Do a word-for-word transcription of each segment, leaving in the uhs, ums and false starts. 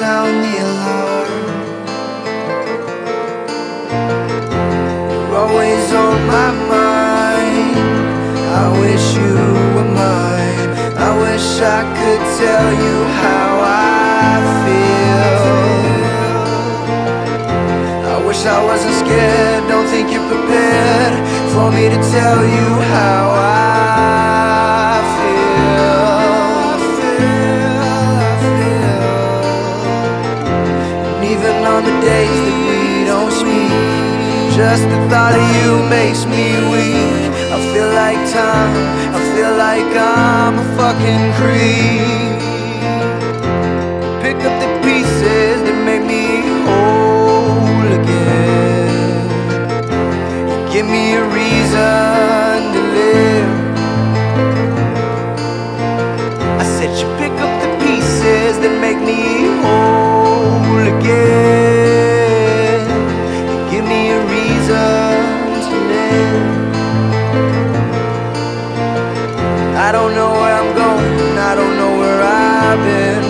sound the alarm. You're always on my mind. I wish you were mine. I wish I could tell you how I feel. I wish I wasn't scared. Don't think you're prepared for me to tell you how I feel. I feel, I feel. And even on the days that we don't speak, just the thought of you makes me weak. I feel like time, I feel like I'm a fucking creep. Pick up the pieces that make me whole again. Give me a reason to live. I said you pick up the pieces that make me whole again. Give me a reason to live. I don't know where I'm going, I don't know where I've been,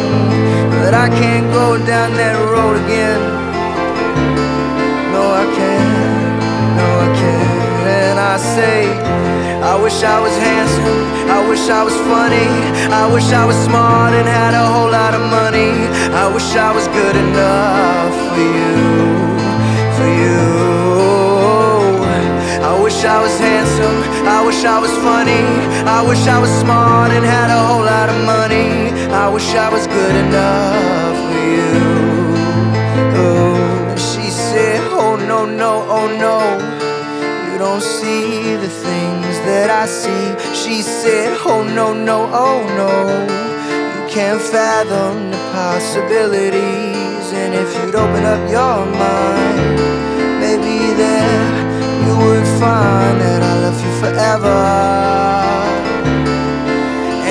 but I can't go down that road again. No, I can't, no, I can't. And I say, I wish I was handsome, I wish I was funny, I wish I was smart and had a whole lot of money. I wish I was good enough for you, for you. I wish I was handsome, I wish I was funny, I wish I was smart and had a whole lot of money. I wish I was good enough for you. Oh. And she said, oh no, no, oh no, you don't see the things that I see. She said, oh no, no, oh no, you can't fathom the possibilities. And if you'd open up your mind, maybe then you would find that I love you forever.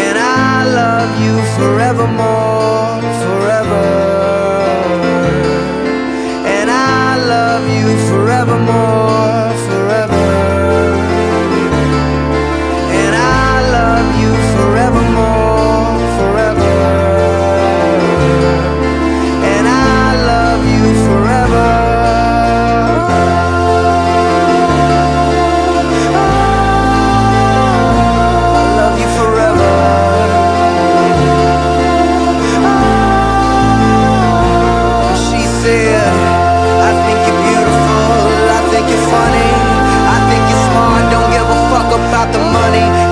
And I love you forevermore, forever. And I love you forevermore, forever. And I love you forevermore, forever. And I love you forever. About the money.